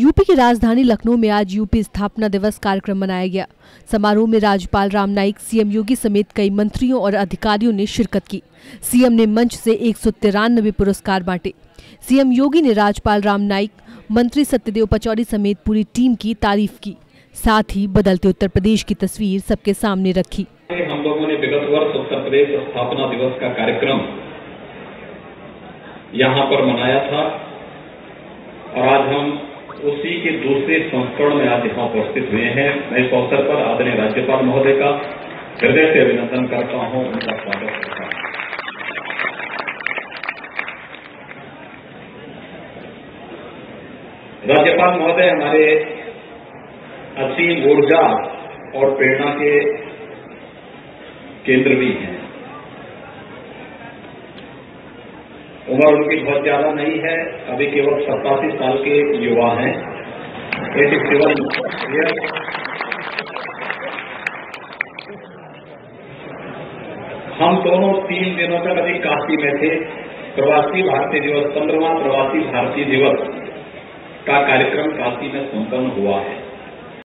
UP की राजधानी लखनऊ में आज यूपी स्थापना दिवस कार्यक्रम मनाया गया। समारोह में राज्यपाल राम नाईक, सीएम योगी समेत कई मंत्रियों और अधिकारियों ने शिरकत की। सीएम ने मंच से 193 पुरस्कार बांटे। सीएम योगी ने राज्यपाल राम नाईक, मंत्री सत्यदेव पचौरी समेत पूरी टीम की तारीफ की, साथ ही बदलते उत्तर प्रदेश की तस्वीर सबके सामने रखी। हम लोगों ने विगत वर्ष उत्तर प्रदेश स्थापना दिवस का कार्यक्रम यहाँ पर मनाया था और आज हम उसी के दूसरे संस्करण में आज यहाँ उपस्थित हुए हैं। मैं इस अवसर पर आदरणीय राज्यपाल महोदय का हृदय से अभिनंदन करता हूँ, उनका स्वागत करता हूँ। राज्यपाल महोदय हमारे असीम ऊर्जा और प्रेरणा के केंद्र भी हैं। उम्र उनकी बहुत ज्यादा नहीं है, अभी केवल 87 साल के युवा हैं। हम दोनों 3 दिनों तक अभी काशी में थे। प्रवासी भारतीय दिवस 15वां प्रवासी भारतीय दिवस का कार्यक्रम काशी में संपन्न हुआ है।